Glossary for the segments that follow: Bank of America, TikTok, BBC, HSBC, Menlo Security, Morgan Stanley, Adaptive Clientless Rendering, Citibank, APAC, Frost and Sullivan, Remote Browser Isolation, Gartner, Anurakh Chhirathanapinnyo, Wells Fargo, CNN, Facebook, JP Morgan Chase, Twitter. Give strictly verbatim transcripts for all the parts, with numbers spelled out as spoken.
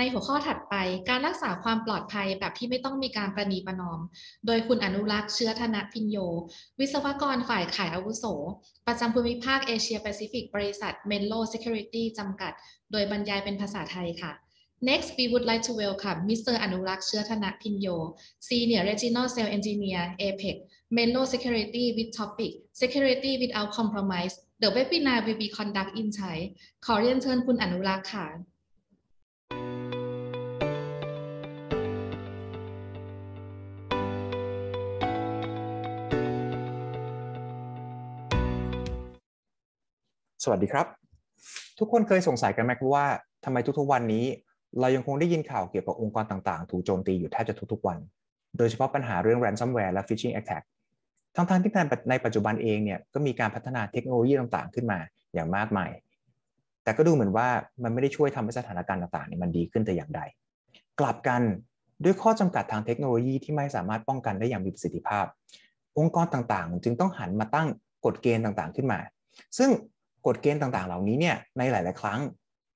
ในหัวข้อถัดไปการรักษาความปลอดภัยแบบที่ไม่ต้องมีการประนีประนอมโดยคุณอนุรักษ์เชื้อธนพิญโยวิศวกรฝ่ายขายอาวุโสประจำภูมิภาคเอเชียแปซิฟิกบริษัท Menlo Security จำกัดโดยบรรยายเป็นภาษาไทยค่ะ Next we would like to welcome Mister Anurakh Chhirathanapinnyo, Senior Regional Sales Engineer, A P E C, Menlo Security with topic Security Without Compromise. The webinar will be conducted in Thai. ขอเรียนเชิญคุณอนุรักษ์ค่ะสวัสดีครับทุกคนเคยสงสัยกันไหมว่าทำไมทุกๆวันนี้เรายังคงได้ยินข่าวเกี่ยวกับองค์กรต่างๆถูกโจมตีอยู่แทบจะทุกๆวันโดยเฉพาะปัญหาเรื่อง ransomware และ phishing attack ทั้งๆที่ในปัจจุบันเองเนี่ยก็มีการพัฒนาเทคโนโลยีต่างๆขึ้นมาอย่างมากมายแต่ก็ดูเหมือนว่ามันไม่ได้ช่วยทำให้สถานการณ์ต่างๆนี่มันดีขึ้นแต่อย่างใดกลับกันด้วยข้อจำกัดทางเทคโนโลยีที่ไม่สามารถป้องกันได้อย่างมีประสิทธิภาพองค์กรต่างๆจึงต้องหันมาตั้งกฎเกณฑ์ต่างๆขึ้นมาซึ่งกฎเกณฑ์ต่างๆเหล่านี้เนี่ยในหลายๆครั้ง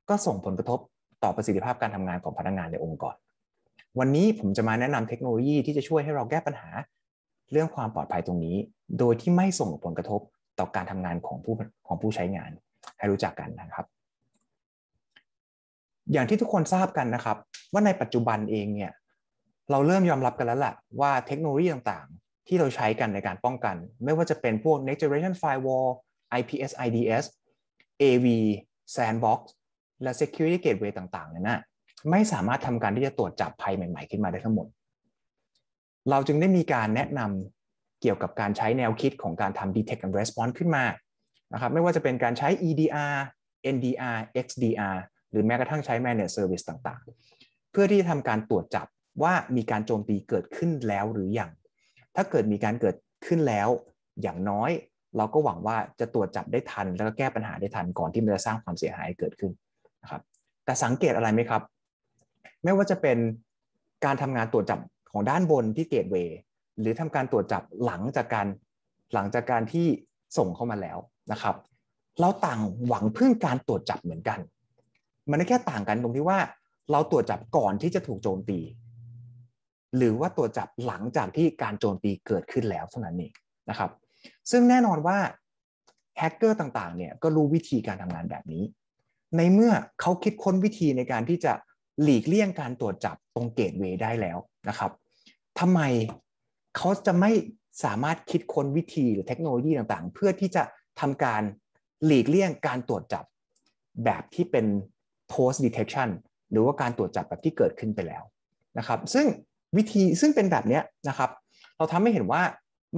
ก็ส่งผลกระทบต่อประสิทธิภาพการทำงานของพนักงานในองค์กรวันนี้ผมจะมาแนะนำเทคโนโลยีที่จะช่วยให้เราแก้ปัญหาเรื่องความปลอดภัยตรงนี้โดยที่ไม่ส่งผลกระทบต่อการทำงานของผู้ของผู้ใช้งานให้รู้จักกันนะครับอย่างที่ทุกคนทราบกันนะครับว่าในปัจจุบันเองเนี่ยเราเริ่มยอมรับกันแล้วล่ะว่าเทคโนโลยีต่างๆที่เราใช้กันในการป้องกันไม่ว่าจะเป็นพวก next generation firewall I P S I D S A V Sandboxและ Security Gateway ต่างๆเนี่ยนะไม่สามารถทำการที่จะตรวจจับภัยใหม่ๆขึ้นมาได้ทั้งหมดเราจึงได้มีการแนะนำเกี่ยวกับการใช้แนวคิดของการทำ Detect and Response ขึ้นมานะครับไม่ว่าจะเป็นการใช้ E D R N D R X D R หรือแม้กระทั่งใช้ Managed Service ต่างๆเพื่อที่จะทำการตรวจจับว่ามีการโจมตีเกิดขึ้นแล้วหรือยังถ้าเกิดมีการเกิดขึ้นแล้วอย่างน้อยเราก็หวังว่าจะตรวจจับได้ทันแล้วก็แก้ปัญหาได้ทันก่อนที่มันจะสร้างความเสียหายเกิดขึ้นนะครับแต่สังเกตอะไรไหมครับไม่ว่าจะเป็นการทำงานตรวจจับของด้านบนที่เกตเวย์หรือทำการตรวจจับหลังจากการหลังจากการที่ส่งเข้ามาแล้วนะครับเราต่างหวังพึ่งการตรวจจับเหมือนกันมันไม่แค่ต่างกันตรงที่ว่าเราตรวจจับก่อนที่จะถูกโจมตีหรือว่าตรวจจับหลังจากที่การโจมตีเกิดขึ้นแล้วเท่านั้นเองนะครับซึ่งแน่นอนว่าแฮกเกอร์ต่างๆเนี่ยก็รู้วิธีการทำงานแบบนี้ในเมื่อเขาคิดค้นวิธีในการที่จะหลีกเลี่ยงการตรวจจับตรงเกตเวย์ได้แล้วนะครับทำไมเขาจะไม่สามารถคิดค้นวิธีหรือเทคโนโลยีต่างๆเพื่อที่จะทำการหลีกเลี่ยงการตรวจจับแบบที่เป็น post detection หรือว่าการตรวจจับแบบที่เกิดขึ้นไปแล้วนะครับซึ่งวิธีซึ่งเป็นแบบนี้นะครับเราทำให้เห็นว่า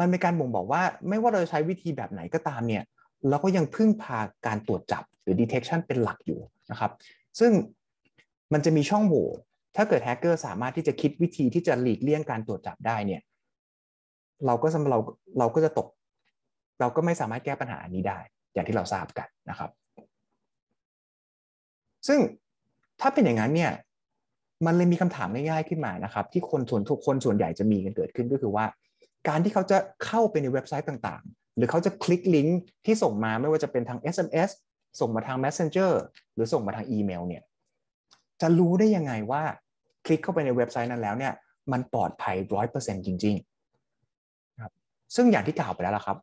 มันเป็นการบ่งบอกว่าไม่ว่าเราจะใช้วิธีแบบไหนก็ตามเนี่ยเราก็ยังพึ่งพาการตรวจจับหรือ detection เป็นหลักอยู่นะครับซึ่งมันจะมีช่องโหว่ถ้าเกิดแฮกเกอร์สามารถที่จะคิดวิธีที่จะหลีกเลี่ยงการตรวจจับได้เนี่ยเราก็เราเราก็จะตกเราก็ไม่สามารถแก้ปัญหาอันนี้ได้อย่างที่เราทราบกันนะครับซึ่งถ้าเป็นอย่างนั้นเนี่ยมันเลยมีคำถามง่ายๆขึ้นมานะครับที่คนส่วนทุกคนส่วนใหญ่จะมีกันเกิดขึ้นก็คือว่าการที่เขาจะเข้าไปในเว็บไซต์ต่างๆหรือเขาจะคลิกลิงก์ที่ส่งมาไม่ว่าจะเป็นทาง S M S ส่งมาทาง Messenger หรือส่งมาทางอีเมลเนี่ยจะรู้ได้ยังไงว่าคลิกเข้าไปในเว็บไซต์นั้นแล้วเนี่ยมันปลอดภัย ร้อยเปอร์เซ็นต์ จริงๆครับซึ่งอย่างที่กล่าวไปแล้วล่ะครับ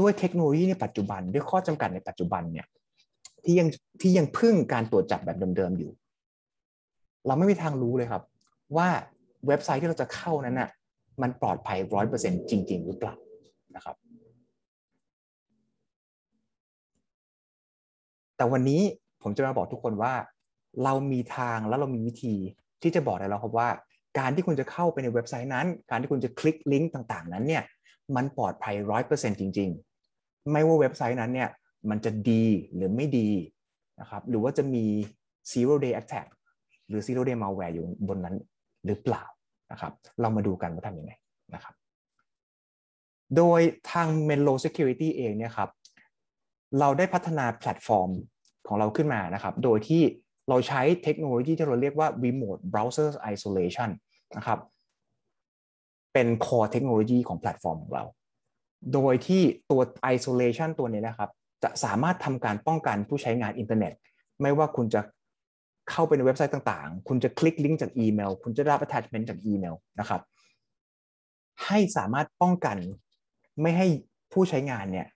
ด้วยเทคโนโลยีในปัจจุบันด้วยข้อจำกัดในปัจจุบันเนี่ยที่ยังที่ยังพึ่งการตรวจจับแบบเดิมๆอยู่เราไม่มีทางรู้เลยครับว่าเว็บไซต์ที่เราจะเข้านั้นน่ะมันปลอดภัย ร้อยเปอร์เซ็นต์ จริงๆหรือเปล่านะครับแต่วันนี้ผมจะมาบอกทุกคนว่าเรามีทางและเรามีวิธีที่จะบอกได้แล้วครับว่าการที่คุณจะเข้าไปในเว็บไซต์นั้นการที่คุณจะคลิกลิงก์ต่างๆนั้นเนี่ยมันปลอดภัย ร้อยเปอร์เซ็นต์ จริงๆไม่ว่าเว็บไซต์นั้นเนี่ยมันจะดีหรือไม่ดีนะครับหรือว่าจะมี zero day attack หรือ zero day malware อยู่บนนั้นหรือเปล่านะครับเรามาดูกันว่าทำยังไงนะครับโดยทาง Menlo Security เองเนี่ยครับเราได้พัฒนาแพลตฟอร์มของเราขึ้นมานะครับโดยที่เราใช้เทคโนโลยีที่เราเรียกว่า Remote Browser Isolation นะครับเป็น Core เทคโนโลยีของแพลตฟอร์มของเราโดยที่ตัว Isolation ตัวนี้นะครับจะสามารถทำการป้องกันผู้ใช้งานอินเทอร์เน็ตไม่ว่าคุณจะ เข้าไปในเว็บไซต์ต่างๆคุณจะคลิกลิงก์จากอีเมลคุณจะรับ attachment จากอีเมลนะครับให้สามารถป้องกันไม่ให้ผู้ใช้งานเนี่ย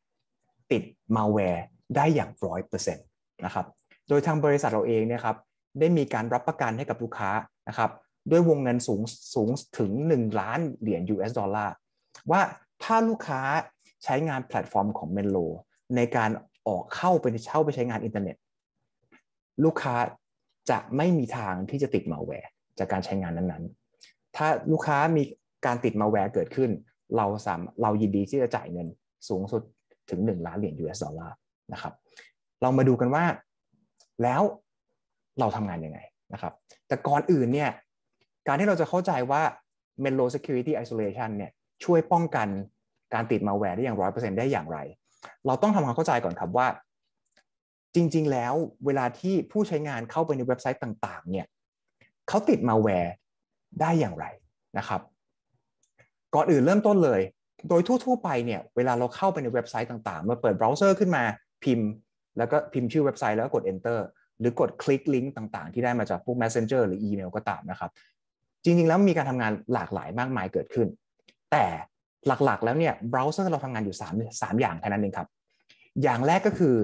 ติด malware ได้อย่าง หนึ่งร้อยเปอร์เซ็นต์ นะครับโดยทางบริษัทเราเองเนี่ยครับได้มีการรับประกันให้กับลูกค้านะครับด้วยวงเงินสูงสูงถึงหนึ่งล้านเหรียญ ยู เอส ดอลลาร์ว่าถ้าลูกค้าใช้งานแพลตฟอร์มของ Menlo ในการออกเข้าไปเช่าไปใช้งานอินเทอร์เน็ตลูกค้าจะไม่มีทางที่จะติด malware จากการใช้งานนั้นๆถ้าลูกค้ามีการติด malware เกิดขึ้นเราสามเรายินดีที่จะจ่ายเงินสูงสุดถึงหนึ่งล้านเหรียญ ยู เอส ดอลลาร์นะครับเรามาดูกันว่าแล้วเราทำงานยังไงนะครับแต่ก่อนอื่นเนี่ยการที่เราจะเข้าใจว่า Menlo Security Isolation เนี่ยช่วยป้องกันการติด malware ได้อย่าง หนึ่งร้อยเปอร์เซ็นต์ ได้อย่างไรเราต้องทำความเข้าใจก่อนครับว่าจริงๆแล้วเวลาที่ผู้ใช้งานเข้าไปในเว็บไซต์ต่างๆเนี่ยเขาติด malware ได้อย่างไรนะครับก่อนอื่นเริ่มต้นเลยโดยทั่วๆไปเนี่ยเวลาเราเข้าไปในเว็บไซต์ต่างๆเมื่อเปิดเบราว์เซอร์ขึ้นมาพิมพ์แล้วก็พิมพ์ชื่อเว็บไซต์แล้วก็กด enter หรือกดคลิกลิงก์ต่างๆที่ได้มาจากพวก messenger หรืออีเมลก็ตามนะครับจริงๆแล้วมีการทำงานหลากหลายมากมายเกิดขึ้นแต่หลักๆแล้วเนี่ยเบราว์เซอร์เราทำงานอยู่สามอย่างแค่นั้นเองครับอย่างแรกก็คือ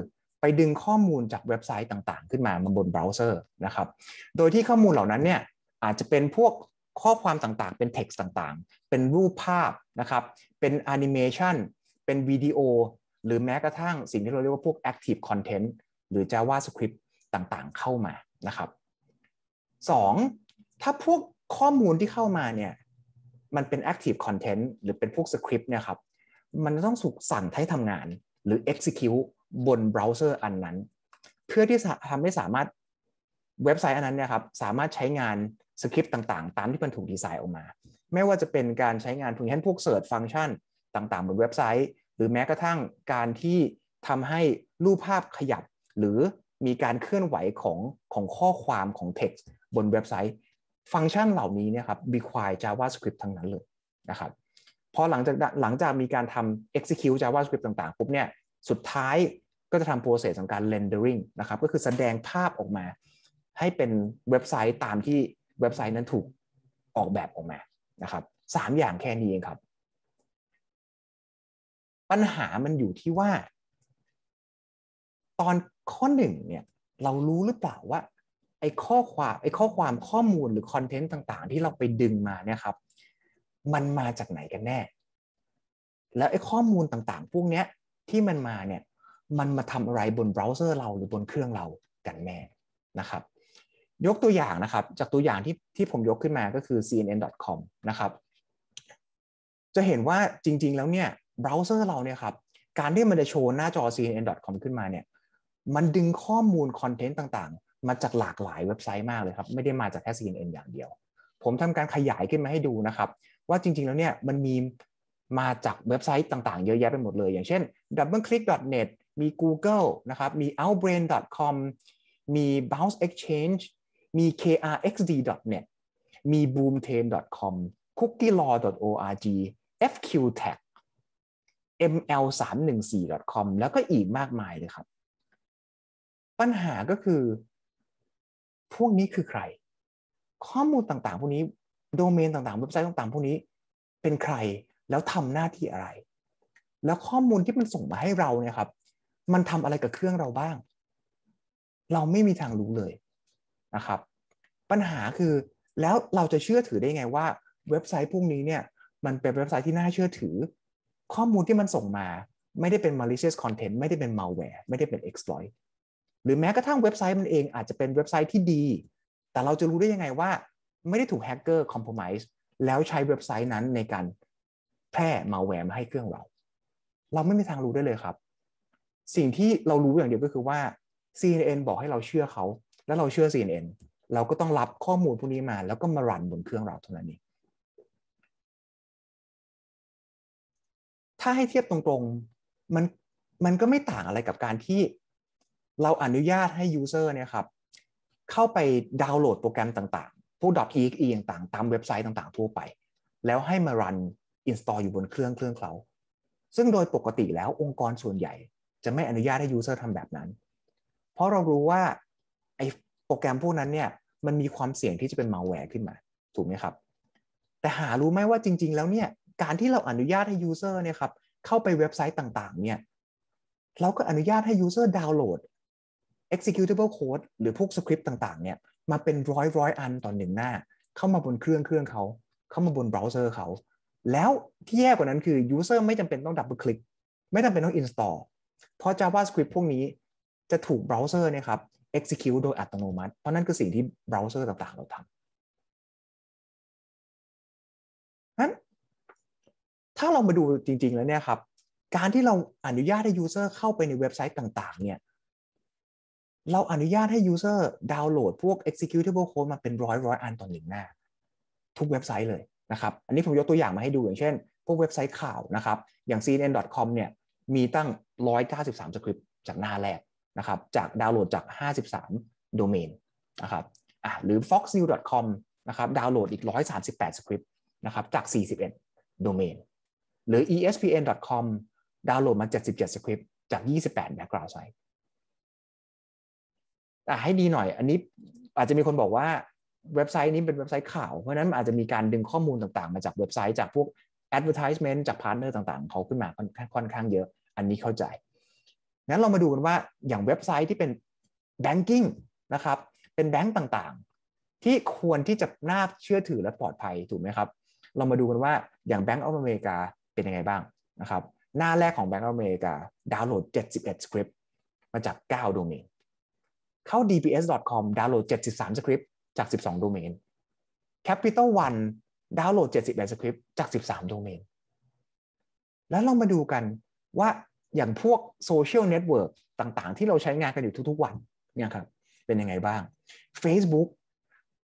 ไปดึงข้อมูลจากเว็บไซต์ต่างๆขึ้นมาบนเบราว์เซอร์นะครับโดยที่ข้อมูลเหล่านั้นเนี่ยอาจจะเป็นพวกข้อความต่างๆเป็น text ต่างๆเป็นรูปภาพนะครับเป็น animation เป็นวิดีโอหรือแม้กระทั่งสิ่งที่เราเรียกว่าพวก active content หรือ JavaScript ต่างๆเข้ามานะครับสองถ้าพวกข้อมูลที่เข้ามาเนี่ยมันเป็น active content หรือเป็นพวก script เนี่ยครับมันต้องถูกสั่งให้ทำงานหรือ execute บนเบราว์เซอร์อันนั้นเพื่อที่ทำให้สามารถเว็บไซต์อันนั้นเนี่ยครับสามารถใช้งานสคริปต์ต่างๆตามที่มันถูกดีไซน์ออกมาไม่ว่าจะเป็นการใช้งานอย่างเช่นพวก search function ต่างๆบนเว็บไซต์หรือแม้กระทั่งการที่ทำให้รูปภาพขยับหรือมีการเคลื่อนไหวของของข้อความของ text บนเว็บไซต์ฟังก์ชันเหล่านี้เนี่ยครับ require JavaScript ทั้งนั้นเลยนะครับพอหลังจากหลังจากมีการทำ execute JavaScript ต่างๆปุ๊บเนี่ยสุดท้ายก็จะทำ process ของการ rendering นะครับก็คือแสดงภาพออกมาให้เป็นเว็บไซต์ตามที่เว็บไซต์นั้นถูกออกแบบออกมานะครับสามอย่างแค่นี้เองครับปัญหามันอยู่ที่ว่าตอนข้อหนึ่งเนี่ยเรารู้หรือเปล่าว่าไอ้ข้อความไอ้ข้อความข้อมูลหรือคอนเทนต์ต่างๆที่เราไปดึงมาเนี่ยครับมันมาจากไหนกันแน่แล้วไอ้ข้อมูลต่างๆพวกเนี้ยที่มันมาเนี่ยมันมาทำอะไรบนเบราว์เซอร์เราหรือบนเครื่องเรากันแน่นะครับยกตัวอย่างนะครับจากตัวอย่างที่ที่ผมยกขึ้นมาก็คือ ซี เอ็น เอ็น ดอท คอม นะครับจะเห็นว่าจริงๆแล้วเนี่ยเบราว์เซอร์เราเนี่ยครับการที่มันจะโชว์หน้าจอ ซี เอ็น เอ็น ดอท คอม ขึ้นมาเนี่ยมันดึงข้อมูลคอนเทนต์ต่างๆมาจากหลากหลายเว็บไซต์มากเลยครับไม่ได้มาจากแค่ ซี เอ็น เอ็น อย่างเดียวผมทำการขยายขึ้นมาให้ดูนะครับว่าจริงๆแล้วเนี่ยมันมีมาจากเว็บไซต์ต่างๆเยอะแยะไปหมดเลยอย่างเช่น ดับเบิลคลิก ดอท เน็ต มี Google นะครับมี เอาท์เบรน ดอท คอม มี Bounce Exchange มี เค อาร์ เอ็กซ์ ดี ดอท เน็ต มี บูมเทน ดอท คอม คุกกี้ลอว์ ดอท โอ อาร์ จี เอฟ คิว แท็ก เอ็ม แอล สาม หนึ่ง สี่ ดอท คอม แล้วก็อีกมากมายเลยครับปัญหาก็คือพวกนี้คือใครข้อมูลต่างๆพวกนี้โดเมนต่างๆเว็บไซต์ต่างๆพวกนี้เป็นใครแล้วทำหน้าที่อะไรแล้วข้อมูลที่มันส่งมาให้เราเนี่ยครับมันทำอะไรกับเครื่องเราบ้างเราไม่มีทางรู้เลยนะครับปัญหาคือแล้วเราจะเชื่อถือได้ไงว่าเว็บไซต์พวกนี้เนี่ยมันเป็นเว็บไซต์ที่น่าเชื่อถือข้อมูลที่มันส่งมาไม่ได้เป็น malicious content ไม่ได้เป็น malware ไม่ได้เป็น exploit หรือแม้กระทั่งเว็บไซต์มันเองอาจจะเป็นเว็บไซต์ที่ดีแต่เราจะรู้ได้ยังไงว่าไม่ได้ถูกแฮกเกอร์ compromise แล้วใช้เว็บไซต์นั้นในการแพร่ malware มาให้เครื่องเราเราไม่มีทางรู้ได้เลยครับสิ่งที่เรารู้อย่างเดียวก็คือว่า ซี เอ็น เอ็น บอกให้เราเชื่อเขาแล้วเราเชื่อ ซี เอ็น เอ็น เราก็ต้องรับข้อมูลพวกนี้มาแล้วก็มารันบนเครื่องเราเท่านั้นเองถ้าให้เทียบตรงๆมันมันก็ไม่ต่างอะไรกับการที่เราอนุญาตให้ user เนี่ยครับเข้าไปดาวน์โหลดโปรแกรมต่างๆพวก .exe ต่างๆตามเว็บไซต์ต่างๆทั่วไปแล้วให้มารัน install อยู่บนเครื่องเครื่องเขาซึ่งโดยปกติแล้วองค์กรส่วนใหญ่จะไม่อนุญาตให้ user ทำแบบนั้นเพราะเรารู้ว่าไอ้ โปรแกรมพวกนั้นเนี่ยมันมีความเสี่ยงที่จะเป็น malware ขึ้นมาถูกไหมครับแต่หารู้ไหมว่าจริงๆแล้วเนี่ยการที่เราอนุญาตให้ user เนี่ยครับเข้าไปเว็บไซต์ต่างๆเนี่ยเราก็อนุญาตให้ user ดาวน์โหลด executable code หรือพวกสคริปต์ต่างๆเนี่ยมาเป็นร้อยๆอันต่อหนึ่งหน้าเข้ามาบนเครื่องเครื่องเขาเข้ามาบนเบราว์เซอร์เขาแล้วที่แย่กว่านั้นคือ user ไม่จำเป็นต้องดับเบิลคลิกไม่จำเป็นต้อง install เพราะ JavaScript พวกนี้จะถูกเบราว์เซอร์นะครับ execute โดยอัตโนมัติเพราะนั่นคือสิ่งที่เบราว์เซอร์ต่างๆเราทำนั้นถ้าเรามาดูจริงๆแล้วเนี่ยครับการที่เราอนุญาตให้ user เข้าไปในเว็บไซต์ต่างๆเนี่ยเราอนุญาตให้ user ดาวน์โหลดพวก executable code มาเป็นร้อยร้อยอันต่อหนึ่งหน้าทุกเว็บไซต์เลยนะครับอันนี้ผมยกตัวอย่างมาให้ดูอย่างเช่นพวกเว็บไซต์ข่าวนะครับอย่าง ซี เอ็น เอ็น ดอท คอม เนี่ยมีตั้งหนึ่งร้อยเก้าสิบสามสคริปต์จากหน้าแรกนะครับจากดาวน์โหลดจากห้าสิบสามโดเมนนะครับอ่ะหรือ fox news ดอท คอม นะครับดาวน์โหลดอีกหนึ่งร้อยสามสิบแปดสคริปต์นะครับจากสี่สิบเอ็ดโดเมนหรือ อี เอส พี เอ็น ดอท คอม ดาวน์โหลดมาเจ็ดสิบเจ็ดสคริปต์จากยี่สิบแปด background siteอ่ะให้ดีหน่อยอันนี้อาจจะมีคนบอกว่าเว็บไซต์นี้เป็นเว็บไซต์ข่าวเพราะนั้นอาจจะมีการดึงข้อมูลต่างๆมาจากเว็บไซต์จากพวก advertisement จาก partner ต่างๆเขาขึ้นมาค่อนข้างเยอะอันนี้เข้าใจงั้นเรามาดูกันว่าอย่างเว็บไซต์ที่เป็น banking นะครับเป็นแบงก์ต่างๆที่ควรที่จะน่าเชื่อถือและปลอดภัยถูกไหมครับเรามาดูกันว่าอย่าง Bank of America เป็นยังไงบ้างนะครับหน้าแรกของ Bank of America ดาวน์โหลดเจ็ดสิบเอ็ดสคริปต์มาจากเก้าโดเมนเข้า ดี บี เอส ดอท คอม ดาวน์โหลดเจ็ดสิบสามสคริปต์จากสิบสองโดเมน Capital One ดาวน์โหลดเจ็ดสิบแปดสคริปต์จากสิบสามโดเมนแล้วเรามาดูกันว่าอย่างพวกโซเชียลเน็ตเวิร์กต่างๆที่เราใช้งานกันอยู่ทุกๆวันเนี่ยครับเป็นยังไงบ้าง Facebook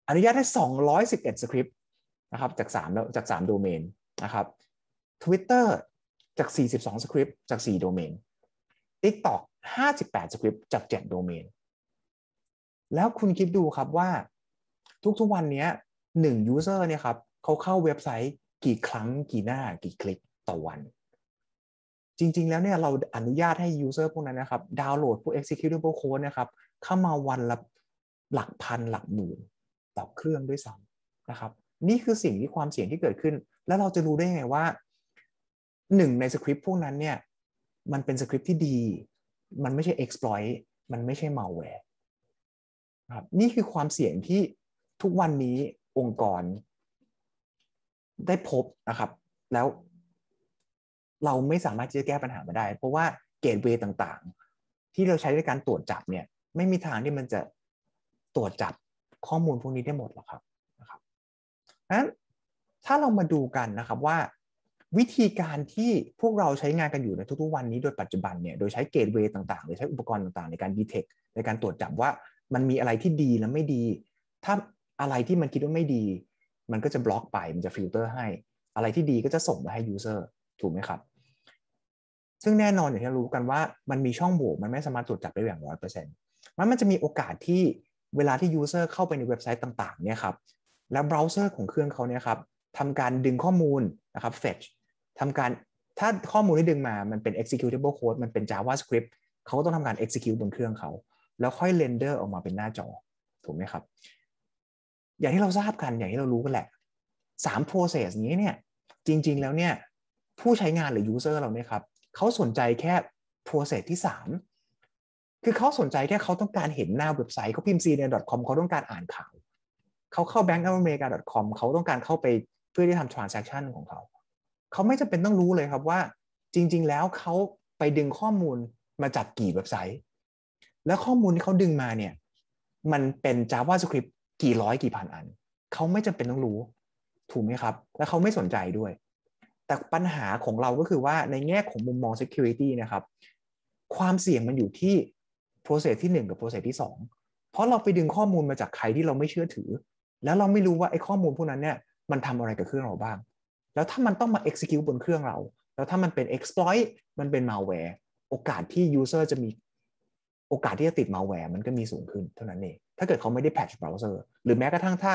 อนุญาตให้สองร้อยสิบเอ็ดสคริปต์นะครับจากสามแล้วจากสามโดเมนนะครับ Twitter จากสี่สิบสองสคริปต์จากสี่โดเมน TikTok ห้าสิบแปดสคริปต์จากเจ็ดโดเมนแล้วคุณคิดดูครับว่าทุกๆวันนี้หนึ่ง user เนี่ยครับเขาเข้าเว็บไซต์กี่ครั้งกี่หน้ากี่คลิกต่อวันจริงๆแล้วเนี่ยเราอนุญาตให้ user พวกนั้นนะครับดาวน์โหลดพวก executable code นะครับเข้ามาวันละหลักพันหลักหมื่นต่อเครื่องด้วยซ้ำนะครับนี่คือสิ่งที่ความเสี่ยงที่เกิดขึ้นแล้วเราจะรู้ได้ยังไงว่าหนึ่งในสคริปต์พวกนั้นเนี่ยมันเป็นสคริปต์ที่ดีมันไม่ใช่ exploit มันไม่ใช่ malwareนี่คือความเสี่ยงที่ทุกวันนี้องค์กรได้พบนะครับแล้วเราไม่สามารถที่จะแก้ปัญหามาได้เพราะว่าเกตเวย์ต่างๆที่เราใช้ในการตรวจจับเนี่ยไม่มีทางที่มันจะตรวจจับข้อมูลพวกนี้ได้หมดหรอกครับนะครับงั้นถ้าเรามาดูกันนะครับว่าวิธีการที่พวกเราใช้งานกันอยู่ในทุกๆวันนี้โดยปัจจุบันเนี่ยโดยใช้เกตเวย์ต่างๆหรือใช้อุปกรณ์ต่างๆในการดีเทคในการตรวจจับว่ามันมีอะไรที่ดีและไม่ดีถ้าอะไรที่มันคิดว่าไม่ดีมันก็จะบล็อกไปมันจะฟิลเตอร์ให้อะไรที่ดีก็จะส่งไปให้ user ถูกไหมครับซึ่งแน่นอนอย่างที่รู้กันว่ามันมีช่องโหว่มันไม่สามารถตรวจจับได้อย่าง หนึ่งร้อยเปอร์เซ็นต์ มันมันจะมีโอกาสที่เวลาที่ user เข้าไปในเว็บไซต์ต่างๆเนี่ยครับแล้วเบราว์เซอร์ของเครื่องเขาเนี่ยครับทำการดึงข้อมูลนะครับ fetch ทำการถ้าข้อมูลที่ดึงมามันเป็น executable code มันเป็น JavaScript เขาก็ต้องทำการ execute บนเครื่องเขาแล้วค่อยเรนเดอร์ออกมาเป็นหน้าจอถูกไหมครับอย่างที่เราทราบกันอย่างที่เรารู้กันแหละสาม process นี้เนี่ยจริงๆแล้วเนี่ยผู้ใช้งานหรือ user เราเนี่ยครับเขาสนใจแค่ process ที่สามคือเขาสนใจแค่เขาต้องการเห็นหน้าเว็บไซต์เขาพิมพ์ ซี เอ็น เอ็น ดอท คอม เขาต้องการอ่านข่าวเขาเข้า bank of america ดอท คอม เขาต้องการเข้าไปเพื่อที่ทำ transaction ของเขาเขาไม่จำเป็นต้องรู้เลยครับว่าจริงๆแล้วเขาไปดึงข้อมูลมาจากกี่เว็บไซต์แล้วข้อมูลที่เขาดึงมาเนี่ยมันเป็น JavaScript กี่ร้อยกี่พันอันเขาไม่จำเป็นต้องรู้ถูกไหมครับและเขาไม่สนใจด้วยแต่ปัญหาของเราก็คือว่าในแง่ของมุมมอง security นะครับความเสี่ยงมันอยู่ที่ process ที่หนึ่งกับ process ที่สองเพราะเราไปดึงข้อมูลมาจากใครที่เราไม่เชื่อถือแล้วเราไม่รู้ว่าไอ้ข้อมูลพวกนั้นเนี่ยมันทำอะไรกับเครื่องเราบ้างแล้วถ้ามันต้องมา execute บนเครื่องเราแล้วถ้ามันเป็น exploit มันเป็น malware โอกาสที่ user จะมีโอกาสที่จะติด malware มันก็มีสูงขึ้นเท่านั้นเองถ้าเกิดเขาไม่ได้ patch browser หรือแม้กระทั่งถ้า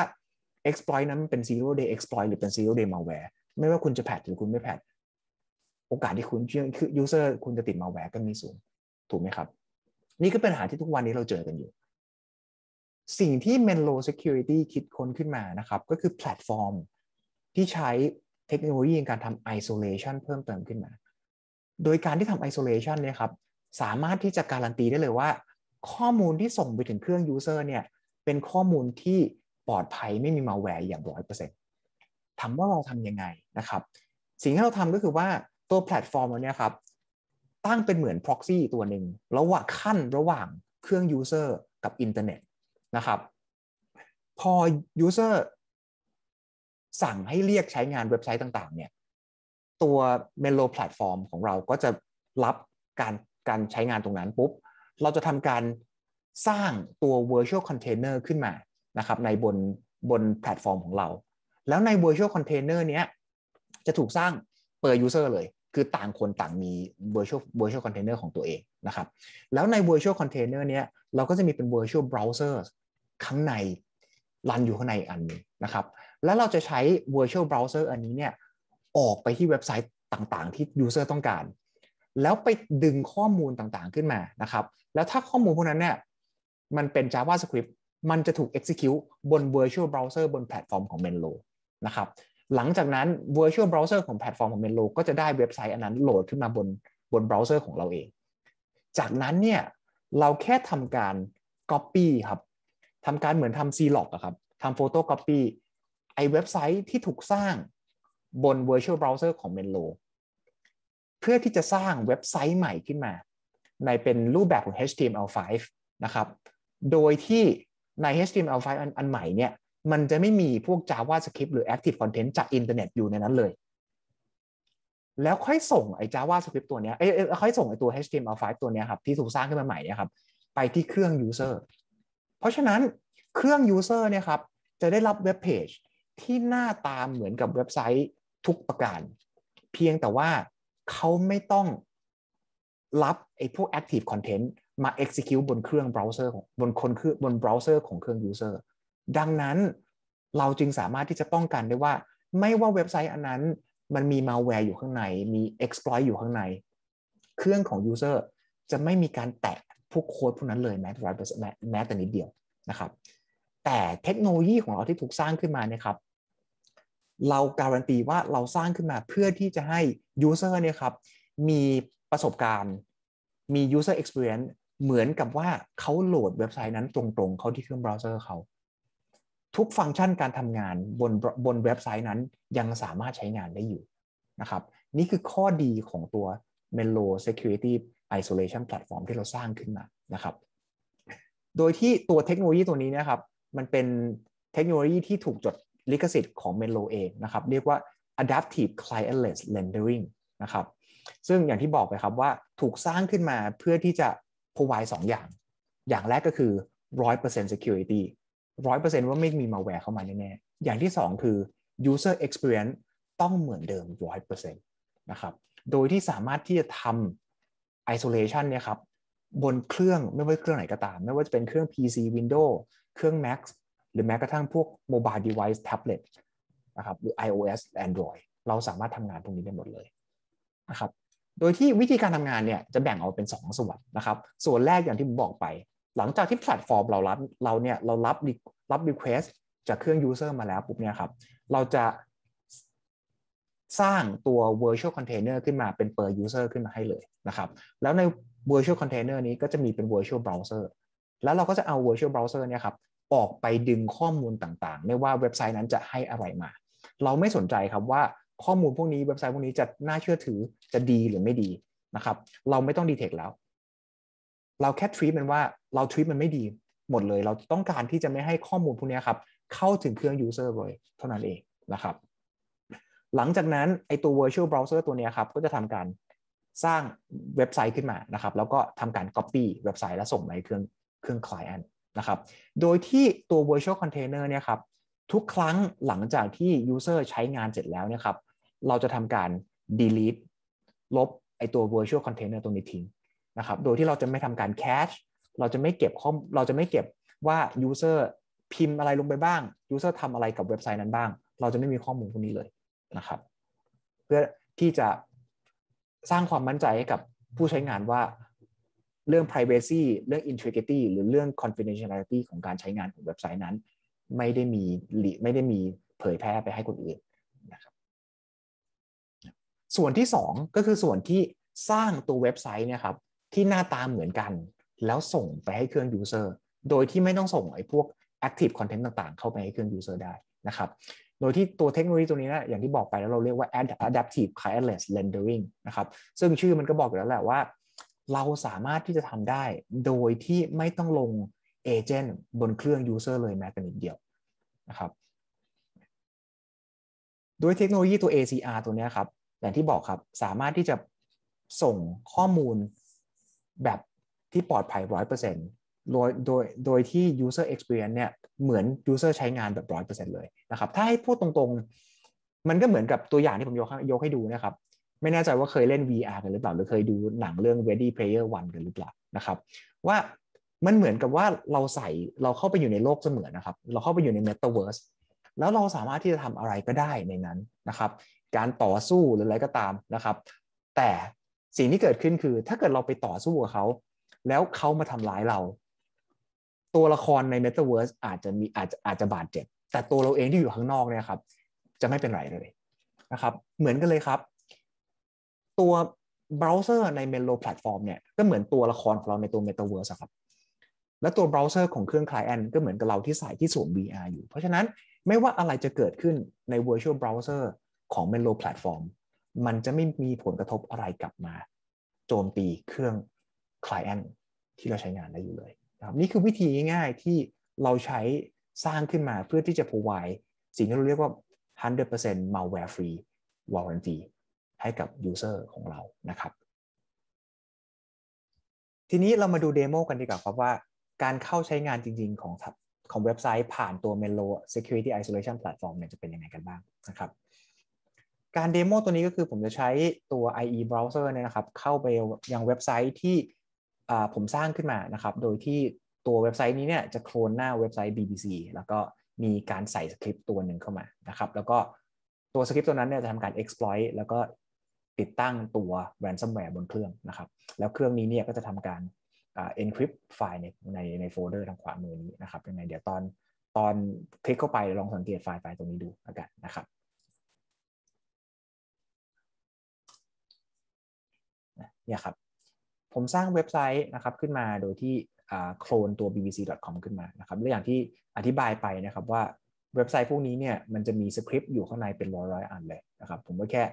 exploit นั้นเป็น zero day exploit หรือเป็น zero day malware ไม่ว่าคุณจะ patch หรือคุณไม่ patch โอกาสที่คุณคือ user คุณจะติด malware ก็มีสูงถูกไหมครับนี่ก็เป็นปัญหาที่ทุกวันนี้เราเจอกันอยู่ สิ่งที่ Menlo Security คิดค้นขึ้นมานะครับก็คือแพลตฟอร์มที่ใช้เทคโนโลยีในการทำ isolation เพิ่มเติมขึ้นมาโดยการที่ทำ isolation เนี่ยครับสามารถที่จะการันตีได้เลยว่าข้อมูลที่ส่งไปถึงเครื่อง user เนี่ยเป็นข้อมูลที่ปลอดภัยไม่มี malware อย่าง ร้อยเปอร์เซ็นต์ ถามว่าเราทำยังไงนะครับสิ่งที่เราทำก็คือว่าตัวแพลตฟอร์มเราเนี่ยครับตั้งเป็นเหมือน proxy ตัวหนึ่งระหว่างขั้นระหว่างเครื่อง user กับอินเทอร์เน็ตนะครับพอ user สั่งให้เรียกใช้งานเว็บไซต์ต่างๆเนี่ยตัว Menlo Platform ของเราก็จะรับการการใช้งานตรงนั้นปุ๊บเราจะทำการสร้างตัว virtual container ขึ้นมานะครับในบนบนแพลตฟอร์มของเราแล้วใน virtual container เนี้ยจะถูกสร้าง per user เลยคือต่างคนต่างมี virtual virtual container ของตัวเองนะครับแล้วใน virtual container เนี้ยเราก็จะมีเป็น virtual browser ข้างในรันอยู่ข้างในอันนึงนะครับแล้วเราจะใช้ virtual browser อันนี้เนี่ยออกไปที่เว็บไซต์ต่างๆที่ user ต้องการแล้วไปดึงข้อมูลต่างๆขึ้นมานะครับแล้วถ้าข้อมูลพวกนั้นเนี่ยมันเป็น JavaScript มันจะถูก execute บน virtual browser บนแพลตฟอร์มของ Menlo นะครับหลังจากนั้น virtual browser ของแพลตฟอร์มของ Menlo ก็จะได้เว็บไซต์อันนั้นโหลดขึ้นมาบนบนเบราว์เซอร์ของเราเองจากนั้นเนี่ยเราแค่ทำการ copy ครับทำการเหมือนทำ ซี ล็อก อะครับทำ photo copy ไอเว็บไซต์ที่ถูกสร้างบน virtual browser ของ Menlo เพื่อที่จะสร้างเว็บไซต์ใหม่ขึ้นมาในเป็นรูปแบบของ เอช ที เอ็ม แอล ไฟว์ นะครับโดยที่ใน เอช ที เอ็ม แอล ไฟว์ อันอันใหม่เนี่ยมันจะไม่มีพวก JavaScript หรือ Active Content จากอินเทอร์เน็ตอยู่ในนั้นเลยแล้วค่อยส่งไอ้ JavaScript ตัวเนี้ยเอ้ยค่อยส่งไอ้ตัว เอช ที เอ็ม แอล ไฟว์ ตัวเนี้ยครับที่ถูกสร้างขึ้นมาใหม่เนี่ยครับไปที่เครื่อง user เพราะฉะนั้นเครื่อง user เนี่ยครับจะได้รับเว็บเพจที่หน้าตาเหมือนกับเว็บไซต์ทุกประการเพียงแต่ว่าเขาไม่ต้องรับไอ้พวก Active Content มา execute บนเครื่อง browser ของบนคนคือบน browser ของเครื่อง user ดังนั้นเราจึงสามารถที่จะป้องกันได้ว่าไม่ว่าเว็บไซต์อันนั้นมันมี malware อยู่ข้างในมี exploit อยู่ข้างในเครื่องของ user จะไม่มีการแตะพวกโค้ดพวกนั้นเลยแม้แต่แม้แต่นิดเดียวนะครับแต่เทคโนโลยีของเราที่ถูกสร้างขึ้นมาเนี่ยครับเราการันตีว่าเราสร้างขึ้นมาเพื่อที่จะให้ user เนี่ยครับมีประสบการณ์มี user experience เหมือนกับว่าเขาโหลดเว็บไซต์นั้นตรงๆเขาที่เครื่องเบราว์เซอร์เขาทุกฟังก์ชันการทำงานบนบนเว็บไซต์นั้นยังสามารถใช้งานได้อยู่นะครับนี่คือข้อดีของตัว Menlo Security Isolation Platform ที่เราสร้างขึ้นมานะครับโดยที่ตัวเทคโนโลยีตัวนี้นะครับมันเป็นเทคโนโลยีที่ถูกจดลิขสิทธิ์ของ Menlo เองนะครับเรียกว่า Adaptive Clientless Rendering นะครับซึ่งอย่างที่บอกไปครับว่าถูกสร้างขึ้นมาเพื่อที่จะ provide สองอย่างอย่างแรกก็คือ หนึ่งร้อยเปอร์เซ็นต์ security หนึ่งร้อยเปอร์เซ็นต์ ว่าไม่มี malware เข้ามาแน่ๆอย่างที่สองคือ user experience ต้องเหมือนเดิม หนึ่งร้อยเปอร์เซ็นต์ นะครับโดยที่สามารถที่จะทำ isolation เนี่ยครับบนเครื่องไม่ว่าเครื่องไหนก็ตามไม่ว่าจะเป็นเครื่อง พี ซี Windows เครื่อง Mac หรือแม้กระทั่งพวก mobile device tablet นะครับหรือ iOS Android เราสามารถทำงานพวกนี้ได้หมดเลยนะครับโดยที่วิธีการทำงานเนี่ยจะแบ่งออกเป็นสองส่วนนะครับส่วนแรกอย่างที่ผมบอกไปหลังจากที่แพลตฟอร์มเรารับเราเนี่ยเรารับรับ request จากเครื่อง user มาแล้วปุ๊บเนี่ยครับเราจะสร้างตัว virtual container ขึ้นมาเป็น per user ขึ้นมาให้เลยนะครับแล้วใน virtual container นี้ก็จะมีเป็น virtual browser แล้วเราก็จะเอา virtual browser เนี่ยครับออกไปดึงข้อมูลต่างๆไม่ว่าเว็บไซต์นั้นจะให้อะไรมาเราไม่สนใจครับว่าข้อมูลพวกนี้เว็บไซต์พวกนี้จะน่าเชื่อถือจะดีหรือไม่ดีนะครับเราไม่ต้องดีเทคแล้วเราแค่ทรีตมันว่าเราทรีตมันไม่ดีหมดเลยเราต้องการที่จะไม่ให้ข้อมูลพวกนี้ครับเข้าถึงเครื่อง user เลยเท่านั้นเองนะครับหลังจากนั้นไอตัว virtual browser ตัวนี้ครับก็จะทำการสร้างเว็บไซต์ขึ้นมานะครับแล้วก็ทำการ copy เว็บไซต์แล้วส่งไปเครื่องเครื่อง client นะครับโดยที่ตัว virtual container เนี่ยครับทุกครั้งหลังจากที่ user ใช้งานเสร็จแล้วเนี่ยครับเราจะทำการ delete ลบไอตัว virtual container ตรงนี้ทิ้งนะครับโดยที่เราจะไม่ทำการ cache เราจะไม่เก็บข้อเราจะไม่เก็บว่า user พิมพ์อะไรลงไปบ้าง user ทำอะไรกับเว็บไซต์นั้นบ้างเราจะไม่มีข้อมูลพวกนี้เลยนะครับเพื่อที่จะสร้างความมั่นใจให้กับผู้ใช้งานว่า เรื่อง privacy เรื่อง integrity หรือเรื่อง confidentiality ของการใช้งานของเว็บไซต์นั้นไม่ได้มีไม่ได้มีเผยแพร่ไปให้คนอื่นนะครับส่วนที่สองก็คือส่วนที่สร้างตัวเว็บไซต์เนี่ยครับที่หน้าตาเหมือนกันแล้วส่งไปให้เครื่อง user โดยที่ไม่ต้องส่งไอ้พวก active content ต่างๆเข้าไปให้เครื่อง user ได้นะครับโดยที่ตัวเทคโนโลยีตัวนี้นะอย่างที่บอกไปแล้วเราเรียกว่า adaptive clientless rendering นะครับซึ่งชื่อมันก็บอกอยู่แล้วแหละว่าเราสามารถที่จะทำได้โดยที่ไม่ต้องลงเอเจนต์บนเครื่อง user เลยแม้แต่นิดเดียวนะครับโดยเทคโนโลยีตัว เอ ซี อาร์ ตัวนี้ครับอย่างที่บอกครับสามารถที่จะส่งข้อมูลแบบที่ปลอดภัย หนึ่งร้อยเปอร์เซ็นต์โดยโดยโดยที่ user experience เนี่ยเหมือน user ใช้งานแบบ หนึ่งร้อยเปอร์เซ็นต์ เลยนะครับถ้าให้พูดตรงๆมันก็เหมือนกับตัวอย่างที่ผมยกยกให้ดูนะครับไม่แน่ใจว่าเคยเล่น วี อาร์ กันหรือเปล่าหรือเคยดูหนังเรื่อง Ready Player One กันหรือเปล่านะครับว่ามันเหมือนกับว่าเราใส่เราเข้าไปอยู่ในโลกเสมือนนะครับเราเข้าไปอยู่ใน Metaverse แล้วเราสามารถที่จะทำอะไรก็ได้ในนั้นนะครับการต่อสู้หรืออะไรก็ตามนะครับแต่สิ่งที่เกิดขึ้นคือถ้าเกิดเราไปต่อสู้กับเขาแล้วเขามาทำร้ายเราตัวละครใน Metaverse อาจจะมีอาจจะอาจจะบาดเจ็บแต่ตัวเราเองที่อยู่ข้างนอกเนี่ยครับจะไม่เป็นไรเลยนะครับเหมือนกันเลยครับตัวเบราว์เซอร์ใน Menlo Platform เนี่ยก็เหมือนตัวละครของเราในตัว Metaverse ครับและตัวเบราว์เซอร์ของเครื่อง Client ก็เหมือนกับเราที่ใส่ที่สวม วี อาร์ อยู่เพราะฉะนั้นไม่ว่าอะไรจะเกิดขึ้นใน Virtual Browser ของ Menlo Platform มันจะไม่มีผลกระทบอะไรกลับมาโจมตีเครื่อง Client ที่เราใช้งานได้อยู่เลยนี่คือวิธีง่ายๆที่เราใช้สร้างขึ้นมาเพื่อที่จะ provide สิ่งที่เราเรียกว่า หนึ่งร้อยเปอร์เซ็นต์ malware free warranty ให้กับ user ของเรานะครับทีนี้เรามาดูเดโมกันดีกว่าครับว่าการเข้าใช้งานจริงๆของของเว็บไซต์ผ่านตัว Menlo Security Isolation Platform เนี่ยจะเป็นยังไงกันบ้างนะครับการเดโมตัวนี้ก็คือผมจะใช้ตัว ไอ อี browser เนี่ยนะครับเข้าไปยังเว็บไซต์ที่ผมสร้างขึ้นมานะครับโดยที่ตัวเว็บไซต์นี้เนี่ยจะโคลนหน้าเว็บไซต์ บี บี ซี แล้วก็มีการใส่สคริปต์ตัวหนึ่งเข้ามานะครับแล้วก็ตัวสคริปต์ตัวนั้นเนี่ยจะทำการ exploit แล้วก็ติดตั้งตัว ransomware บนเครื่องนะครับแล้วเครื่องนี้เนี่ยก็จะทำการ encrypt ไฟล์ในในในโฟลเดอร์ทางขวามือนี้นะครับยังไงเดี๋ยวตอนตอนคลิกเข้าไปลองสังเกตไฟล์ไฟล์ตรงนี้ดูแล้วกันนะครับเนี่ยครับผมสร้างเว็บไซต์นะครับขึ้นมาโดยที่โคลนตัว บี บี ซี ดอท คอม ขึ้นมานะครับและอย่างที่อธิบายไปนะครับว่าเว็บไซต์พวกนี้เนี่ยมันจะมีสคริปต์อยู่ข้างในเป็นร้อยร้อยอันเลยนะครับผมก็แค่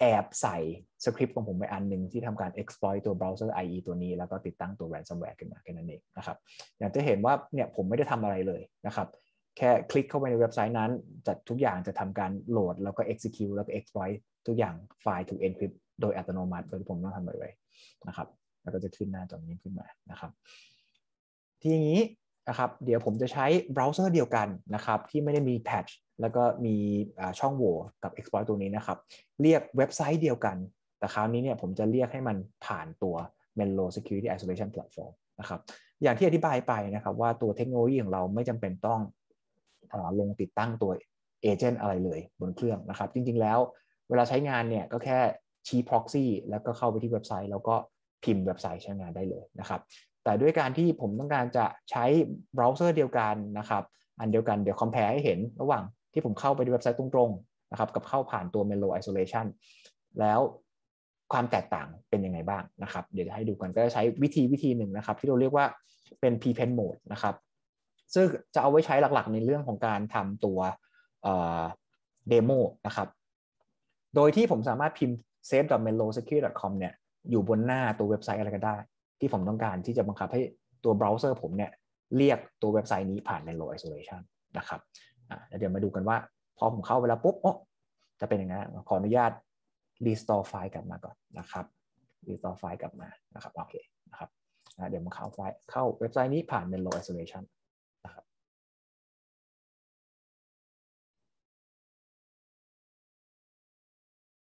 แอบใส่สคริปต์ของผมไปอันหนึ่งที่ทำการ exploit ตัว browser ไอ อี ตัวนี้แล้วก็ติดตั้งตัว ransomware ขึ้นมาแค่นั้นเองนะครับอย่างจะเห็นว่าเนี่ยผมไม่ได้ทำอะไรเลยนะครับแค่คลิกเข้าไปในเว็บไซต์นั้นจัดทุกอย่างจะทำการโหลดแล้วก็ execute แล้วก็ exploit ทุกอย่างไฟล์ถูก encrypt โดยอัตโนมัติโดยที่ผมไม่ต้องทำอะไรเลยนะครับแล้วก็จะขึ้นหน้าจอนี้ขึ้นมานะครับทีนี้นะครับเดี๋ยวผมจะใช้เบราว์เซอร์เดียวกันนะครับที่ไม่ได้มีแพทช์แล้วก็มีช่องโหว่กับ exploit ตัวนี้นะครับเรียกเว็บไซต์เดียวกันแต่คราวนี้เนี่ยผมจะเรียกให้มันผ่านตัว Menlo Security Isolation Platform นะครับอย่างที่อธิบายไปนะครับว่าตัวเทคโนโลยีของเราไม่จำเป็นต้องลงติดตั้งตัวเอเจนต์อะไรเลยบนเครื่องนะครับจริงๆแล้วเวลาใช้งานเนี่ยก็แค่ชี้ proxy แล้วก็เข้าไปที่เว็บไซต์แล้วก็พิมพ์เว็บไซต์ใช้งานได้เลยนะครับแต่ด้วยการที่ผมต้องการจะใช้เบราว์เซอร์เดียวกันนะครับอันเดียวกันเดี๋ยว compare ให้เห็นระหว่างที่ผมเข้าไปในเว็บไซต์ตรงๆนะครับกับเข้าผ่านตัว Menlo Isolation แล้วความแตกต่างเป็นยังไงบ้างนะครับเดี๋ยวจะให้ดูกันก็จะใช้วิธีวิธีหนึ่งนะครับที่เราเรียกว่าเป็น Prevent Mode นะครับซึ่งจะเอาไว้ใช้หลักๆในเรื่องของการทำตัวเดโมนะครับโดยที่ผมสามารถพิมพ์ เซฟ ดอท เมนโล เซคิวริตี้ ดอท คอม เนี่ยอยู่บนหน้าตัวเว็บไซต์อะไรก็ได้ที่ผมต้องการที่จะบังคับให้ตัวเบราว์เซอร์ผมเนี่ยเรียกตัวเว็บไซต์นี้ผ่าน Menlo Isolation นะครับแล้วเดี๋ยวมาดูกันว่าพอผมเข้าเวลาปุ๊บโอ้จะเป็นยังไงขออนุญาต restore ไฟล์กลับมาก่อนนะครับ restore ไฟล์กลับมานะครับโอเคนะครับเดี๋ยวมาเข้าไฟล์เข้าเว็บไซต์นี้ผ่าน Menlo Isolation นะครับ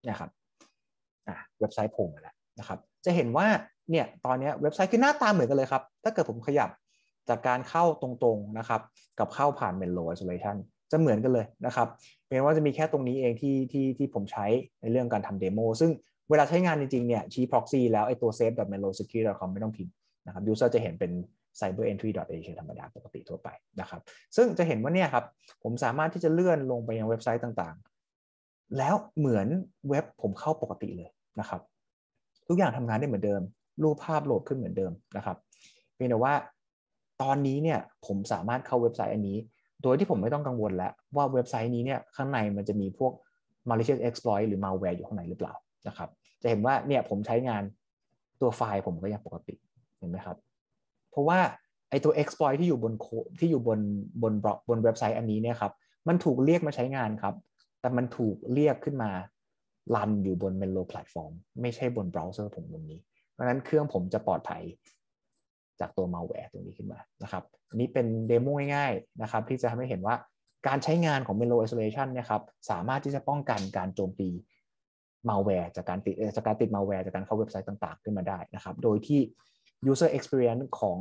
เนี่ยครับเว็บไซต์โผล่มาแล้วนะครับจะเห็นว่าเนี่ยตอนนี้เว็บไซต์คือหน้าตาเหมือนกันเลยครับถ้าเกิดผมขยับจากการเข้าตรงๆนะครับกับเข้าผ่าน Menlo Isolation จะเหมือนกันเลยนะครับเป็นว่าจะมีแค่ตรงนี้เองที่ที่ที่ผมใช้ในเรื่องการทำเดโมซึ่งเวลาใช้งานจริงๆเนี่ยชี้ proxy แล้วไอ้ตัว เซฟ ดอท เมนโล เซคิวริตี้ ดอท คอม ไม่ต้องพิมพ์ นะครับ user จะเห็นเป็น cyberentry.ak ธรรมดาปกติทั่วไปนะครับซึ่งจะเห็นว่าเนี่ยครับผมสามารถที่จะเลื่อนลงไปยังเว็บไซต์ต่างๆแล้วเหมือนเว็บผมเข้าปกติเลยนะครับทุกอย่างทำงานได้เหมือนเดิมรูปภาพโหลดขึ้นเหมือนเดิมนะครับเพียงแต่ว่าตอนนี้เนี่ยผมสามารถเข้าเว็บไซต์อันนี้โดยที่ผมไม่ต้องกังวลแล้วว่าเว็บไซต์นี้เนี่ยข้างในมันจะมีพวก malicious exploit หรือ malware อยู่ข้างในหรือเปล่านะครับจะเห็นว่าเนี่ยผมใช้งานตัวไฟล์ผมก็ยังปกติเห็นไหมครับเพราะว่าไอตัว exploit ที่อยู่บนที่อยู่บนบนบนเว็บไซต์อันนี้เนี่ยครับมันถูกเรียกมาใช้งานครับแต่มันถูกเรียกขึ้นมารันอยู่บน Menlo Platform ไม่ใช่บนเบราว์เซอร์ผมบนนี้เพราะฉะนั้นเครื่องผมจะปลอดภัยจากตัว malware ตรงนี้ขึ้นมานะครับอันนี้เป็นเดโมง่ายๆนะครับที่จะทำให้เห็นว่าการใช้งานของ Menlo Isolation เนี่ยครับสามารถที่จะป้องกันการโจมตี malware จากการติดจากการติด malware จากการเข้าเว็บไซต์ต่างๆขึ้นมาได้นะครับโดยที่ user experience ของ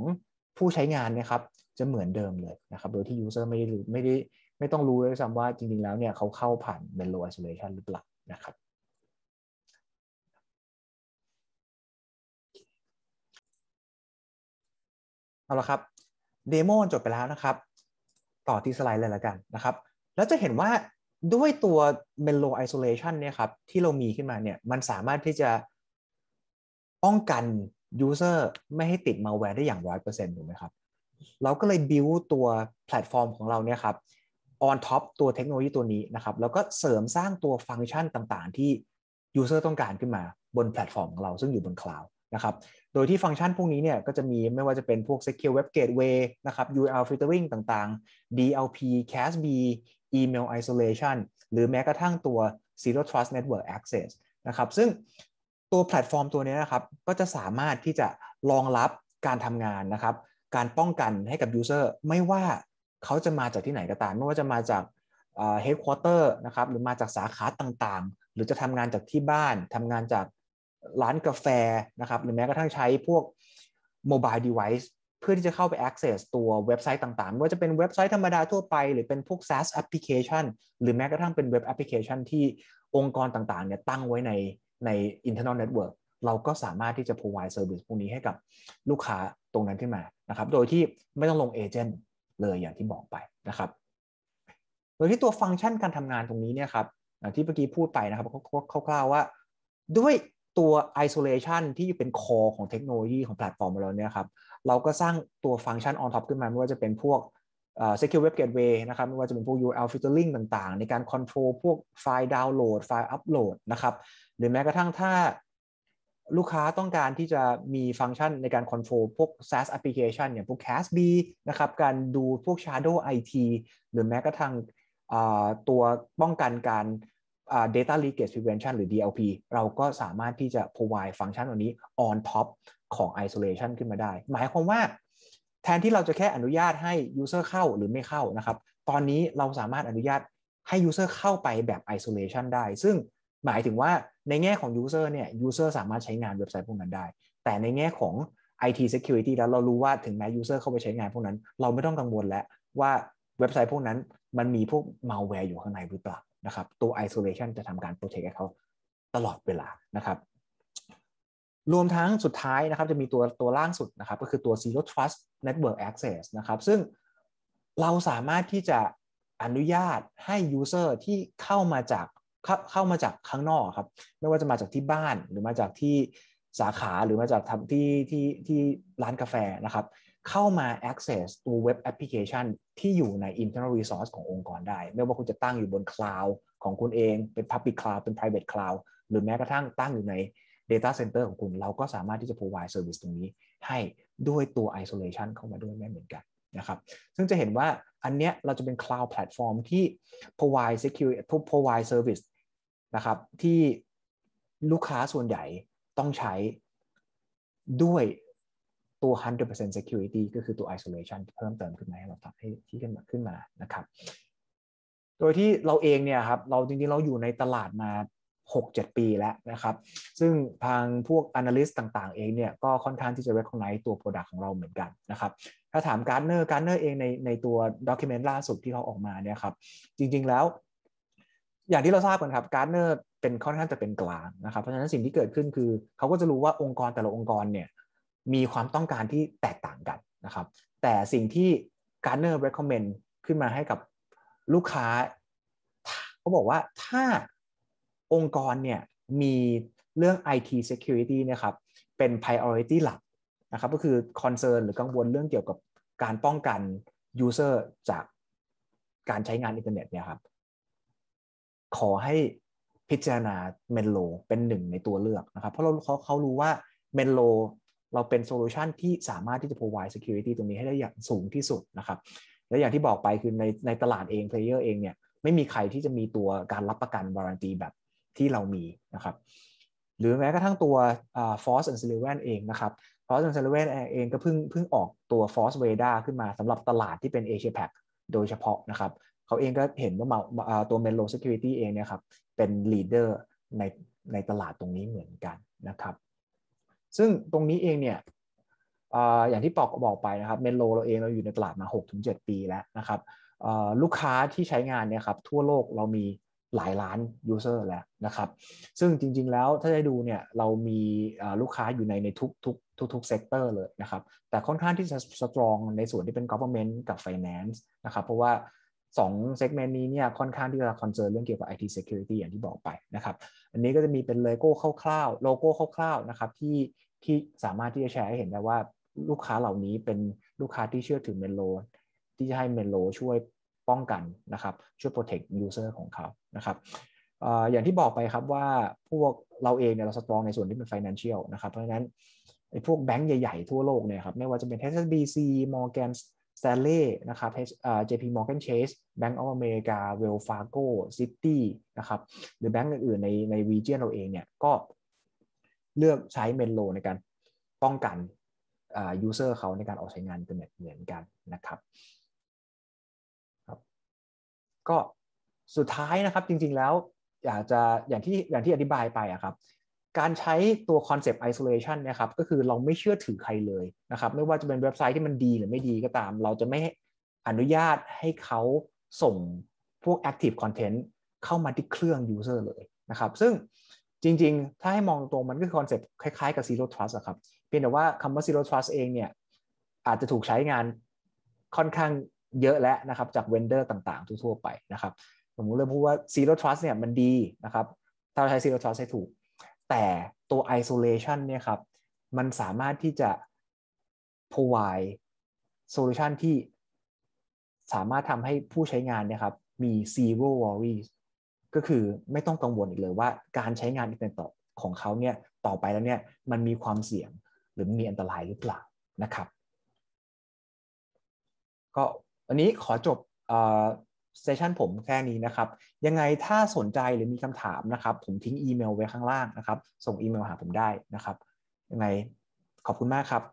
ผู้ใช้งานนะครับจะเหมือนเดิมเลยนะครับโดยที่ user ไม่ได้ไม่ได้ไม่ต้องรู้เลยซ้ำว่าจริงๆแล้วเนี่ยเขาเข้าผ่าน Menlo Isolation หรือเปล่านะครับเอาละครับเดโมจบไปแล้วนะครับต่อที่สไลด์เลยละกันนะครับแล้วจะเห็นว่าด้วยตัว Menlo Isolation เนี่ยครับที่เรามีขึ้นมาเนี่ยมันสามารถที่จะป้องกัน User ไม่ให้ติด malware ได้อย่าง หนึ่งร้อยเปอร์เซ็นต์ ถูกไหมครับเราก็เลย build ตัวแพลตฟอร์มของเราเนี่ยครับ on top ตัวเทคโนโลยีตัวนี้นะครับแล้วก็เสริมสร้างตัวฟังก์ชันต่างๆที่ User ต้องการขึ้นมาบนแพลตฟอร์มของเราซึ่งอยู่บน Cloudนะครับโดยที่ฟังก์ชันพวกนี้เนี่ยก็จะมีไม่ว่าจะเป็นพวก Secure Web Gateway นะครับ ยู อาร์ Filtering ต่างๆ ดี แอล พี ซี เอ เอส บี Email Isolation หรือแม้กระทั่งตัว Zero Trust Network Access นะครับซึ่งตัวแพลตฟอร์มตัวนี้นะครับก็จะสามารถที่จะรองรับการทำงานนะครับการป้องกันให้กับ User ไม่ว่าเขาจะมาจากที่ไหนก็ตามไม่ว่าจะมาจาก Headquarter นะครับหรือมาจากสาขาต่างๆหรือจะทำงานจากที่บ้านทำงานจากร้านกาแฟนะครับหรือแม้กระทั่งใช้พวก mobile device เพื่อที่จะเข้าไป access ตัวเว็บไซต์ต่างๆว่าจะเป็นเว็บไซต์ธรรมดาทั่วไปหรือเป็นพวก SaaS application หรือแม้กระทั่งเป็นเว็บ application ที่องค์กรต่างๆเนี่ยตั้งไว้ในใน internal network เราก็สามารถที่จะ provide service พวกนี้ให้กับลูกค้าตรงนั้นขึ้นมานะครับโดยที่ไม่ต้องลง agent เลยอย่างที่บอกไปนะครับโดยที่ตัวฟังก์ชันการทำงานตรงนี้เนี่ยครับที่เมื่อกี้พูดไปนะครับคร่าวๆว่าด้วยตัว isolation ที่เป็น core ของเทคโนโลยีของแพลตฟอร์มเราเนี่ยครับเราก็สร้างตัวฟังก์ชัน on top ขึ้นมาไม่ว่าจะเป็นพวก secure web gateway นะครับไม่ว่าจะเป็นพวก ยู อาร์ แอล filtering ต่างๆในการ control พวกไฟล์ดาวน์โหลดไฟล์อัปโหลดนะครับหรือแม้กระทั่งถ้าลูกค้าต้องการที่จะมีฟังก์ชันในการ control พวก SaaS application อย่างพวก ซี เอ เอส บี นะครับการดูพวก shadow ไอ ที หรือแม้กระทั่งตัวป้องกันการUh, data leakage prevention หรือ ดี แอล พี เราก็สามารถที่จะ provide ฟังก์ชันตัวนี้ on top ของ isolation ขึ้นมาได้หมายความว่าแทนที่เราจะแค่อนุญาตให้ user เข้าหรือไม่เข้านะครับตอนนี้เราสามารถอนุญาตให้ user เข้าไปแบบ isolation ได้ซึ่งหมายถึงว่าในแง่ของ user เนี่ย user สามารถใช้งานเว็บไซต์พวกนั้นได้แต่ในแง่ของ ไอ ที security แล้วเรารู้ว่าถึงแม้ user เข้าไปใช้งานพวกนั้นเราไม่ต้องกังวลแล้วว่าเว็บไซต์พวกนั้นมันมีพวก malware อยู่ข้างในหรือเปล่านะครับตัว isolation จะทำการ protect เขาตลอดเวลานะครับรวมทั้งสุดท้ายนะครับจะมีตัวตัวล่างสุดนะครับก็คือตัว zero trust network access นะครับซึ่งเราสามารถที่จะอนุญาตให้ user ที่เข้ามาจากเข้ามาจากข้างนอกครับไม่ว่าจะมาจากที่บ้านหรือมาจากที่สาขาหรือมาจากทำที่ที่ที่ร้านกาแฟนะครับเข้ามา access ตัวเว็บแอปพลิเคชันที่อยู่ใน internal resource ขององค์กรได้ไม่ว่าคุณจะตั้งอยู่บน cloud ของคุณเองเป็น public cloud เป็น private cloud หรือแม้กระทั่งตั้งอยู่ใน data center ของคุณเราก็สามารถที่จะ provide service ตรงนี้ให้ด้วยตัว isolation เข้ามาด้วยแม่เหมือนกันนะครับซึ่งจะเห็นว่าอันเนี้ยเราจะเป็น cloud platform ที่ provide security provide service นะครับที่ลูกค้าส่วนใหญ่ต้องใช้ด้วยตัว หนึ่งร้อยเปอร์เซ็นต์ security ก็คือตัว isolation เพิ่มเติมขึ้นมาให้เราทำให้ที่ขึ้นมาขึ้นมานะครับโดยที่เราเองเนี่ยครับเราจริงๆเราอยู่ในตลาดมา หกเจ็ด ปีแล้วนะครับซึ่งทางพวก analyst ต่างๆเองเนี่ยก็ค่อนข้างที่จะ recognize ตัว product ของเราเหมือนกันนะครับถ้าถาม Gartner Gartner เองในในตัว document ล่าสุดที่เขาออกมาเนี่ยครับจริงๆแล้วอย่างที่เราทราบกันครับ Gartner เป็นค่อนข้างจะเป็นกลางนะครับเพราะฉะนั้นสิ่งที่เกิดขึ้นคือเขาก็จะรู้ว่าองค์กรแต่ละองค์กรเนี่ย มีความต้องการที่แตกต่างกันนะครับแต่สิ่งที่ Gartner recommend ขึ้นมาให้กับลูกค้าเขาบอกว่าถ้าองค์กรเนี่ยมีเรื่อง ไอ ที security นะครับเป็น priority หลักนะครับก็คือ concern หรือกังวลเรื่องเกี่ยวกับการป้องกัน user จากการใช้งานอินเทอร์เน็ตเนี่ยครับขอให้พิจารณา Menlo เป็นหนึ่งในตัวเลือกนะครับเพราะเราเขาเขารู้ว่า Menlo เราเป็นโซลูชันที่สามารถที่จะ provide security ตรงนี้ให้ได้อย่างสูงที่สุดนะครับและอย่างที่บอกไปคือในในตลาดเอง player เองเนี่ยไม่มีใครที่จะมีตัวการรับประกัน warranty แบบที่เรามีนะครับหรือแม้กระทั่งตัว Frost and Sullivan เองนะครับ Frost and Sullivan เองก็เพิ่งเพิ่งออกตัว Frost Radar ขึ้นมาสำหรับตลาดที่เป็น Asia Pac โดยเฉพาะนะครับเขาเองก็เห็นว่าตัว Menlo Security เองเนี่ยครับเป็น leader ในในตลาดตรงนี้เหมือนกันนะครับซึ่งตรงนี้เองเนี่ยอย่างที่ปอกบอกไปนะครับ Menlo เราเองเราอยู่ในตลาดมา หกถึงเจ็ด ปีแล้วนะครับลูกค้าที่ใช้งานเนี่ยครับทั่วโลกเรามีหลายล้าน user แล้วนะครับซึ่งจริงๆแล้วถ้าได้ดูเนี่ยเรามีลูกค้าอยู่ในในทุกทุกทุกทุกเซกเตอร์เลยนะครับแต่ค่อนข้างที่จะ strong ในส่วนที่เป็น government กับ finance นะครับเพราะว่าสอง segment นี้เนี่ยค่อนข้างที่จะ concern เรื่องเกี่ยวกับ ไอ ที security อย่างที่บอกไปนะครับอันนี้ก็จะมีเป็นโลโก้คร่าวๆโลโก้คร่าวๆนะครับที่ที่สามารถที่จะแชร์ให้เห็นได้ว่าลูกค้าเหล่านี้เป็นลูกค้าที่เชื่อถือ Menlo ที่จะให้ Menlo ช่วยป้องกันนะครับช่วย protect user ของเขานะครับอย่างที่บอกไปครับว่าพวกเราเองเนี่ยเราสตรองในส่วนที่เป็น financial นะครับเพราะฉะนั้นไอ้พวกแบงก์ใหญ่ๆทั่วโลกเนี่ยครับไม่ว่าจะเป็น เอช เอส บี ซี Morgan Stanley นะครับ เจ พี Morgan Chase Bank of America Wells Fargo City นะครับหรือแบงก์อื่นๆในใน region เราเองเนี่ยก็เลือกใช้ Menlo ในการป้องกัน user เขาในการออกใช้งานอินเทอร์เน็ตเหมือนกันนะครับก็สุดท้ายนะครับจริงๆแล้วอยากจะอย่างที่อย่างที่อธิบายไปอะครับการใช้ตัวคอนเซปต์ isolation นะครับก็คือเราไม่เชื่อถือใครเลยนะครับไม่ว่าจะเป็นเว็บไซต์ที่มันดีหรือไม่ดีก็ตามเราจะไม่อนุญาตให้เขาส่งพวก active content เข้ามาที่เครื่อง user เลยนะครับซึ่งจริงๆถ้าให้มองตรงมันก็คือคอนเซปต์คล้ายๆกับ zero trust อะครับเพียงแต่ว่าคำว่า zero trust เองเนี่ยอาจจะถูกใช้งานค่อนข้างเยอะแล้วนะครับจากเวนเดอร์ต่างๆทั่วๆไปนะครับผมเริ่มพูดว่า Zero Trust เนี่ยมันดีนะครับถ้าเราใช้ Zero Trust ให้ถูกแต่ตัว Isolation เนี่ยครับมันสามารถที่จะ provide solution ที่สามารถทำให้ผู้ใช้งานเนี่ยครับมี Zero Worries ก็คือไม่ต้องกังวลอีกเลยว่าการใช้งานอินเทอร์เน็ตของเขาเนี่ยต่อไปแล้วเนี่ยมันมีความเสี่ยงหรือมีอันตรายหรือเปล่านะครับก็วันนี้ขอจบเซสชันผมแค่นี้นะครับยังไงถ้าสนใจหรือมีคำถามนะครับผมทิ้งอีเมลไว้ข้างล่างนะครับส่งอีเมลหาผมได้นะครับยังไงขอบคุณมากครับ